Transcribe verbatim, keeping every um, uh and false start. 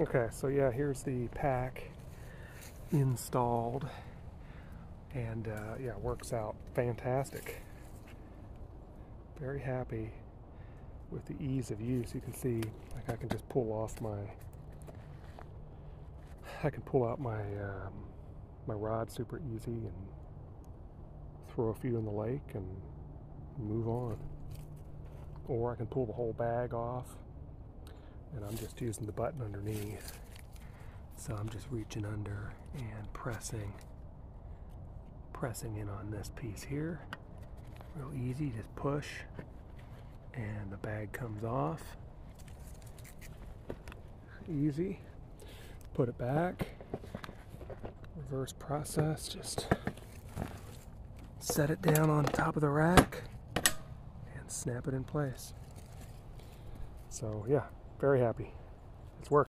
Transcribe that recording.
Okay, so yeah, here's the pack installed, and uh, yeah, works out fantastic. Very happy with the ease of use. You can see, like, I can just pull off my, I can pull out my um, my rod super easy and throw a few in the lake and move on. Or I can pull the whole bag off, and I'm just using the button underneath. So I'm just reaching under and pressing, pressing in on this piece here. Real easy, just push, and the bag comes off. Easy. Put it back. Reverse process, just set it down on top of the rack and snap it in place. So yeah, very happy.